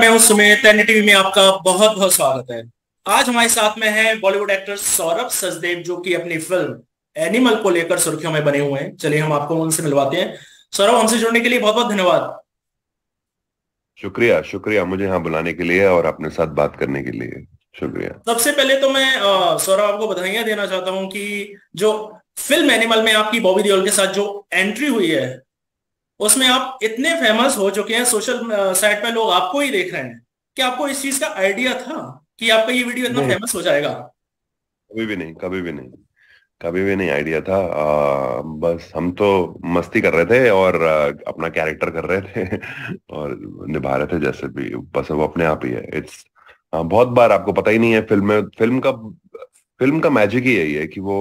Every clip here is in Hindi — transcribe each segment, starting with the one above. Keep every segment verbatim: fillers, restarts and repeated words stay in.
मैं हूं सुमित, एनटीवी में आपका बहुत बहुत स्वागत है। आज हमारे साथ में हैं बॉलीवुड एक्टर सौरभ सचदेव, जो कि अपनी फिल्म एनिमल को लेकर सुर्खियों में बने हुए हैं। चलिए हम आपको उनसे मिलवाते हैं। सौरभ, हमसे जुड़ने के लिए बहुत बहुत धन्यवाद। शुक्रिया शुक्रिया मुझे यहाँ बुलाने के लिए और अपने साथ बात करने के लिए शुक्रिया। सबसे पहले तो मैं सौरभ आपको बधाइयां देना चाहता हूँ कि जो फिल्म एनिमल में आपकी बॉबी देओल के साथ जो एंट्री हुई है, उसमें आप इतने फेमस हो चुके हैं, सोशल साइट पे लोग आपको ही देख रहे हैं। क्या आपको इस चीज का आइडिया था कि आपका ये वीडियो इतना फेमस हो जाएगा? कभी भी नहीं, कभी भी नहीं, कभी भी नहीं आइडिया था। आ, बस हम तो मस्ती कर रहे थे और अपना कैरेक्टर कर रहे थे और निभा रहे थे जैसे भी, बस वो अपने आप ही है। इट्स बहुत बार आपको पता ही नहीं है, फिल्म फिल्म का फिल्म का मैजिक ही यही है कि वो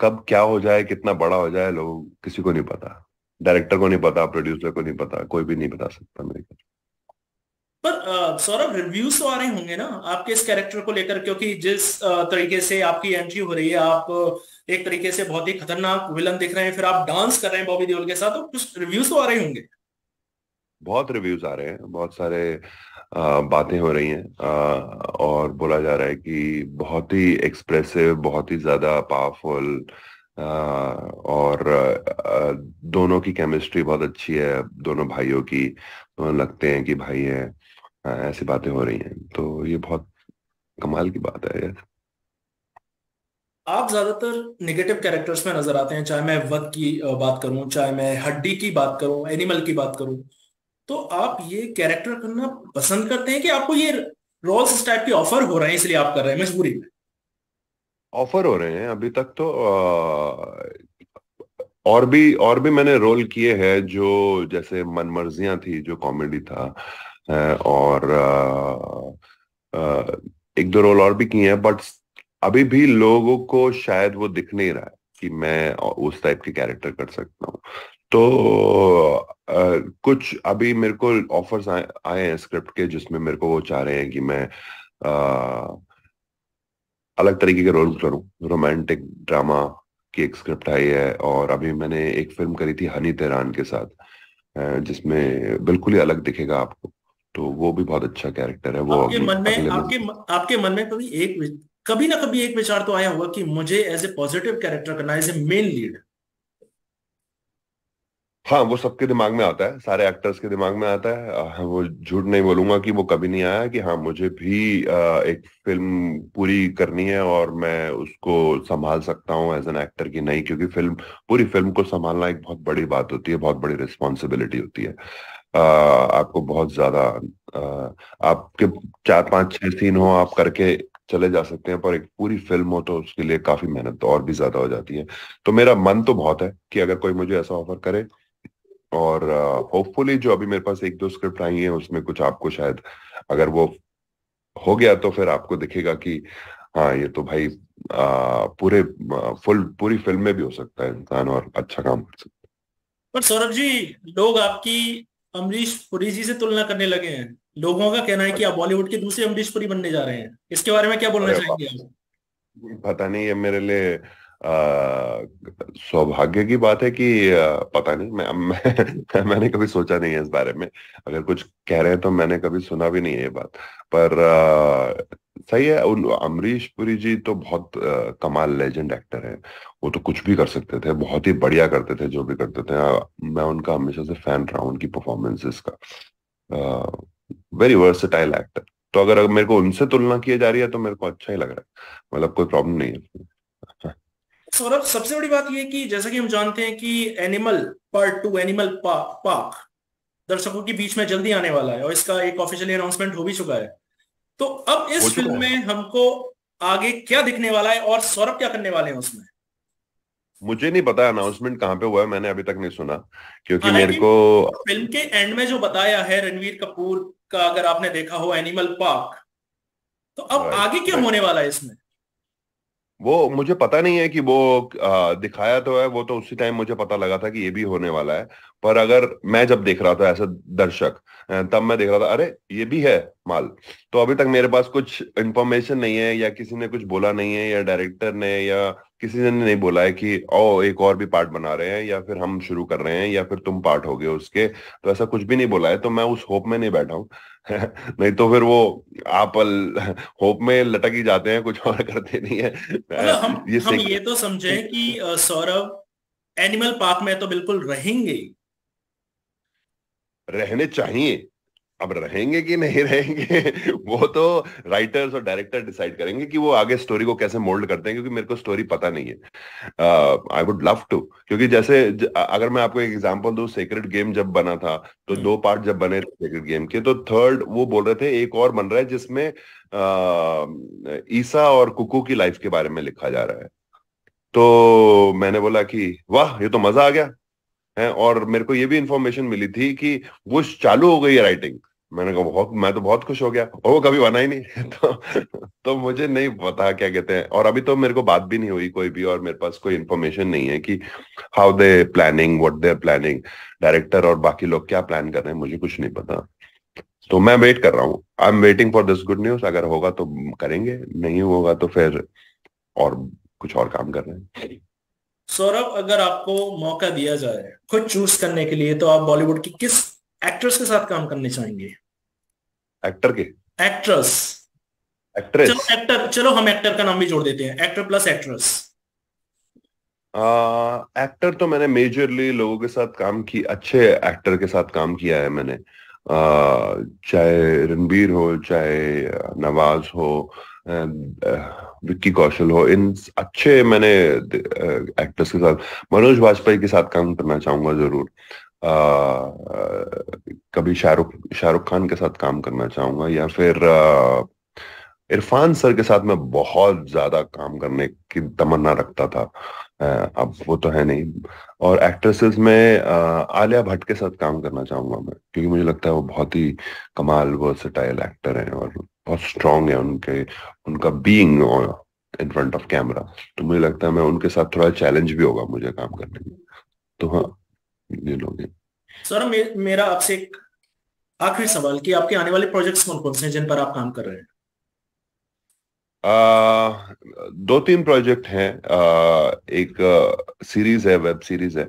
कब क्या हो जाए, कितना बड़ा हो जाए, लोग किसी को नहीं पता, डायरेक्टर को नहीं पता, प्रोड्यूसर को नहीं पता, कोई भी नहीं बता सकता मेरे को। पर सौरभ, रिव्यूज तो आ रहे होंगे ना आपके इस कैरेक्टर को लेकर, क्योंकि जिस तरीके से आपकी एंट्री हो रही है, आप एक तरीके से बहुत ही खतरनाक विलन दिख रहे हैं, फिर आप डांस कर रहे हैं बॉबी देओल के साथ, तो कुछ रिव्यूज तो आ रहे होंगे? बहुत रिव्यूज आ रहे हैं, बहुत सारे बातें हो रही हैं और बोला जा रहा है कि बहुत ही एक्सप्रेसिव, बहुत ही ज्यादा पावरफुल आ, और आ, दोनों की केमिस्ट्री बहुत अच्छी है, दोनों भाइयों की, दोनों लगते हैं कि भाई है, ऐसी बातें हो रही हैं, तो ये बहुत कमाल की बात है यार। आप ज्यादातर नेगेटिव कैरेक्टर्स में नजर आते हैं, चाहे मैं वध की बात करूं, चाहे मैं हड्डी की बात करूं, एनिमल की बात करूं, तो आप ये कैरेक्टर करना पसंद करते हैं कि आपको ये रोल्स इस टाइप के ऑफर हो रहे हैं इसलिए आप कर रहे हैं मजबूरी में? ऑफर हो रहे हैं अभी तक तो आ, और भी और भी मैंने रोल किए हैं, जो जैसे मनमर्जियां थी जो कॉमेडी था, और आ, आ, एक दो रोल और भी किए हैं, बट अभी भी लोगों को शायद वो दिख नहीं रहा है कि मैं उस टाइप के कैरेक्टर कर सकता हूँ। तो आ, कुछ अभी मेरे को ऑफर्स आए हैं स्क्रिप्ट के, जिसमें मेरे को वो चाह रहे हैं कि मैं आ, अलग तरीके के रोल करूँ। रोमांटिक ड्रामा की एक स्क्रिप्ट आई है, और अभी मैंने एक फिल्म करी थी हनी तेहरान के साथ, जिसमें बिल्कुल ही अलग दिखेगा आपको, तो वो भी बहुत अच्छा कैरेक्टर है। वो आपके मन में आपके आपके मन में कभी एक कभी ना कभी एक विचार तो आया होगा कि मुझे एज ए पॉजिटिव कैरेक्टर करना, एज ए मेन लीड? हाँ, वो सबके दिमाग में आता है, सारे एक्टर्स के दिमाग में आता है। वो झूठ नहीं बोलूंगा कि वो कभी नहीं आया कि हाँ मुझे भी एक फिल्म पूरी करनी है और मैं उसको संभाल सकता हूँ एज एन एक्टर की नहीं, क्योंकि फिल्म पूरी फिल्म को संभालना एक बहुत बड़ी बात होती है, बहुत बड़ी रिस्पॉन्सिबिलिटी होती है। आपको बहुत ज्यादा, आपके चार पांच छह सीन हो आप करके चले जा सकते हैं, पर एक पूरी फिल्म हो तो उसके लिए काफी मेहनत तो और भी ज्यादा हो जाती है। तो मेरा मन तो बहुत है कि अगर कोई मुझे ऐसा ऑफर करे, और होपफुली uh, जो अभी मेरे पास एक दो स्क्रिप्ट आई है, उसमें कुछ आपको शायद अगर वो हो गया तो फिर आपको दिखेगा कि हाँ ये तो भाई आ, पूरे फुल पूरी फिल्म में भी हो सकता है इंसान और अच्छा काम कर सकता है। पर सौरभ जी, लोग आपकी अमरीश पुरी जी से तुलना करने लगे हैं। लोगों का कहना है कि आप बॉलीवुड के दूसरे अमरीश पुरी बनने जा रहे हैं, इसके बारे में क्या बोलना चाहेंगे आप? पता नहीं, ये मेरे लिए सौभाग्य की बात है कि आ, पता नहीं, मैं, मैं मैंने कभी सोचा नहीं है इस बारे में। अगर कुछ कह रहे हैं तो मैंने कभी सुना भी नहीं है ये बात, पर आ, सही है। अमरीश पुरी जी तो बहुत आ, कमाल लेजेंड एक्टर है, वो तो कुछ भी कर सकते थे, बहुत ही बढ़िया करते थे जो भी करते थे। आ, मैं उनका हमेशा से फैन रहा हूँ, उनकी परफॉर्मेंसेस का। वेरी वर्सेटाइल एक्टर, तो अगर, अगर मेरे को उनसे तुलना की जा रही है तो मेरे को अच्छा ही लग रहा है, मतलब कोई प्रॉब्लम नहीं है। सौरभ, सबसे बड़ी बात यह कि जैसा कि हम जानते हैं कि Animal part two, Animal park दर्शकों के बीच में जल्दी आने वाला है और इसका एक ऑफिशियल अनाउंसमेंट हो भी चुका है, तो अब इस फिल्म में हमको आगे क्या दिखने वाला है और सौरभ क्या करने वाले हैं उसमें? मुझे नहीं पता अनाउंसमेंट कहाँ पे हुआ है, मैंने अभी तक नहीं सुना, क्योंकि मेरे को फिल्म के एंड में जो बताया है रणवीर कपूर का, अगर आपने देखा हो एनिमल पार्क, तो अब आगे क्या होने वाला है इसमें? वो मुझे पता नहीं है कि वो आ, दिखाया तो है, वो तो उसी टाइम मुझे पता लगा था कि ये भी होने वाला है, पर अगर मैं जब देख रहा था ऐसा दर्शक, तब मैं देख रहा था अरे ये भी है माल, तो अभी तक मेरे पास कुछ इन्फॉर्मेशन नहीं है, या किसी ने कुछ बोला नहीं है, या डायरेक्टर ने या किसी ने नहीं बोला है कि ओ एक और भी पार्ट बना रहे हैं या फिर हम शुरू कर रहे हैं या फिर तुम पार्ट हो गए उसके, तो ऐसा कुछ भी नहीं बोला है। तो मैं उस होप में नहीं बैठा हूँ नहीं तो फिर वो आप होप में लटक ही जाते हैं, कुछ और करते नहीं है। हम ये, हम ये तो समझे कि सौरभ एनिमल पार्क में तो बिल्कुल रहेंगे, रहने चाहिए। अब रहेंगे कि नहीं रहेंगे वो तो राइटर्स और डायरेक्टर डिसाइड करेंगे कि वो आगे स्टोरी को कैसे मोल्ड करते हैं, क्योंकि मेरे को स्टोरी पता नहीं है। आई वुड लव टू, क्योंकि जैसे अगर मैं आपको एक एग्जांपल दूं, सीक्रेट गेम जब बना था तो दो पार्ट जब बने सीक्रेट गेम के, तो थर्ड वो बोल रहे थे एक और बन रहा है जिसमें ईसा और कुकू की लाइफ के बारे में लिखा जा रहा है। तो मैंने बोला कि वाह ये तो मजा आ गया है, और मेरे को ये भी इंफॉर्मेशन मिली थी कि वो चालू हो गई है राइटिंग। मैंने कहा बहुत, मैं तो बहुत खुश हो गया, और वो कभी बना ही नहीं तो तो मुझे नहीं पता क्या कहते हैं। और अभी तो मेरे को बात भी नहीं हुई कोई भी, और मेरे पास कोई इन्फॉर्मेशन नहीं है कि how they planning, what they planning, director और बाकी लोग क्या प्लान कर रहे हैं, मुझे कुछ नहीं पता। तो मैं वेट कर रहा हूँ, I am waiting for this good news. अगर होगा तो करेंगे, नहीं होगा तो फिर और कुछ और काम कर रहे हैं। सौरभ, अगर आपको मौका दिया जाए खुद चूज करने के लिए, तो आप बॉलीवुड की किस एक्ट्रेस के साथ काम करने चाहेंगे? एक्टर के एक्ट्रेस एक्ट्रेस चलो एक्टर, चलो हम एक्टर का नाम भी जोड़ देते हैं, एक्टर प्लस एक्ट्रेस। एक्टर तो मैंने मेजरली लोगों के साथ काम की, अच्छे एक्टर के साथ काम किया है मैंने, uh, चाहे रणबीर हो, चाहे नवाज हो, विक्की कौशल हो, इन अच्छे मैंने एक्टर्स के साथ। मनोज बाजपेयी के साथ काम करना चाहूंगा जरूर। आ, कभी शाहरुख शाहरुख खान के साथ काम करना चाहूंगा, या फिर इरफान सर के साथ मैं बहुत ज्यादा काम करने की तमन्ना रखता था, आ, अब वो तो है नहीं। और एक्ट्रेसेस में आ, आलिया भट्ट के साथ काम करना चाहूंगा मैं, क्योंकि मुझे लगता है वो बहुत ही कमाल वर्सेटाइल एक्टर हैं और बहुत स्ट्रॉन्ग है उनके उनका being in front of camera. तो मुझे लगता है मैं उनके साथ थोड़ा चैलेंज भी होगा मुझे काम करने में। तो हाँ ये लोग। सर मे, मेरा आपसे एक आखिरी सवाल कि आपके आने वाले प्रोजेक्ट्स कौन कौन से हैं जिन पर आप काम कर रहे हैं? आ, दो तीन प्रोजेक्ट हैं। एक आ, सीरीज है, वेब सीरीज है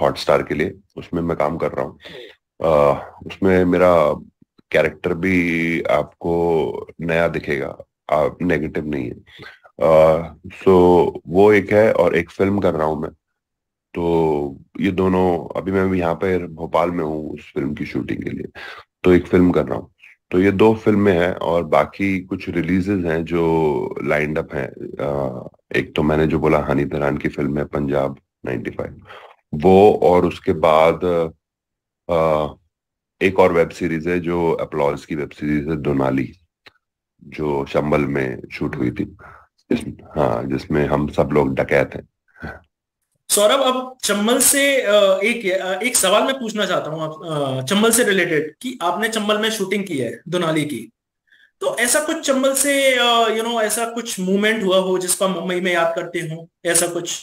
हॉटस्टार के लिए, उसमें मैं काम कर रहा हूँ। उसमें मेरा कैरेक्टर भी आपको नया दिखेगा, आप नेगेटिव नहीं है। सो so, वो एक है, और एक फिल्म कर रहा हूँ मैं। तो ये दोनों, अभी मैं यहाँ पे भोपाल में हूँ उस फिल्म की शूटिंग के लिए, तो एक फिल्म कर रहा हूँ। तो ये दो फिल्में हैं, और बाकी कुछ रिलीजेस हैं जो लाइंड अप हैं। एक तो मैंने जो बोला हनी तरहान की फिल्म है पंजाब नाइन्टी फाइव, वो, और उसके बाद आ, एक और वेब सीरीज है जो अपलॉज की वेब सीरीज है दोनाली, जो चंबल में शूट हुई थी, हाँ, जिसमें हम सब लोग डकैत हैं। सौरभ, अब चंबल से एक एक सवाल मैं पूछना चाहता हूँ आप चंबल से रिलेटेड, कि आपने चंबल में शूटिंग की है दोनाली की, तो ऐसा कुछ चंबल से यू नो ऐसा कुछ मूवमेंट हुआ हो जिसका मुंबई में याद करते हो, ऐसा कुछ?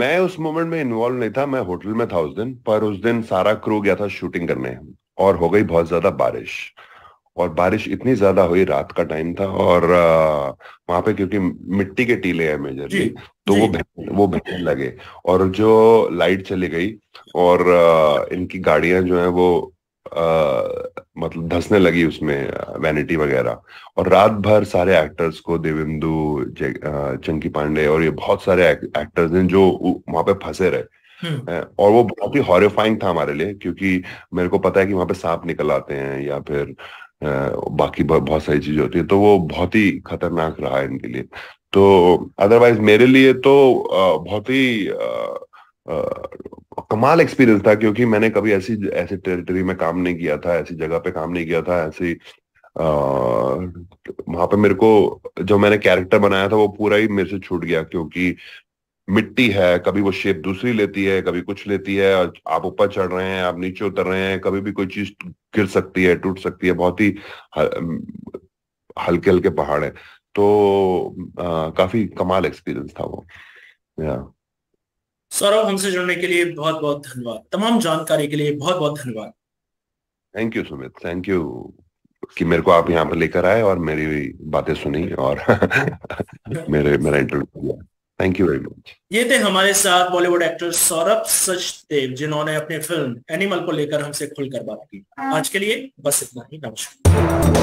मैं उस मोमेंट में इन्वॉल्व नहीं था, मैं होटल में था उस दिन। पर उस दिन सारा क्रू गया था शूटिंग करने, और हो गई बहुत ज्यादा बारिश, और बारिश इतनी ज्यादा हुई, रात का टाइम था, और वहां पे क्योंकि मिट्टी के टीले हैं मेजरली, तो जी, वो भे, वो बहने लगे, और जो लाइट चली गई, और आ, इनकी गाड़ियां जो है वो आ, मतलब धंसने लगी उसमें, वैनिटी वगैरह। और रात भर सारे एक्टर्स को, देवेंदु, चंकी पांडे और ये बहुत सारे एक, एक्टर्स हैं जो वहां पे फंसे रहे, और वो बहुत ही हॉरिफाइंग था हमारे लिए, क्योंकि मेरे को पता है कि वहां पे सांप निकल आते हैं या फिर आ, बाकी बहुत सारी चीजें होती है, तो वो बहुत ही खतरनाक रहा है इनके लिए। तो अदरवाइज मेरे लिए तो आ, बहुत ही आ, Uh, कमाल एक्सपीरियंस था, क्योंकि मैंने कभी ऐसी ऐसी टेरिटरी में काम नहीं किया था, ऐसी जगह पे काम नहीं किया था, ऐसी uh, वहां पे मेरे को जो मैंने कैरेक्टर बनाया था वो पूरा ही मेरे से छूट गया, क्योंकि मिट्टी है, कभी वो शेप दूसरी लेती है, कभी कुछ लेती है, आप ऊपर चढ़ रहे हैं, आप नीचे उतर रहे हैं, कभी भी कोई चीज गिर सकती है, टूट सकती है, बहुत ही हल्के हल्के पहाड़ है। तो uh, काफी कमाल एक्सपीरियंस था वो। yeah. सौरभ, हमसे जुड़ने के लिए बहुत बहुत धन्यवाद, तमाम जानकारी के लिए बहुत बहुत धन्यवाद। Thank you Sumit, thank you कि मेरे को आप यहाँ पर लेकर आए और मेरी बातें सुनी और मेरे मेरा इंटरव्यू किया। Thank you very much. ये थे हमारे साथ बॉलीवुड एक्टर सौरभ सचदेव, जिन्होंने अपनी फिल्म एनिमल को लेकर हमसे खुलकर बात की। आज के लिए बस इतना ही, नमस्कार।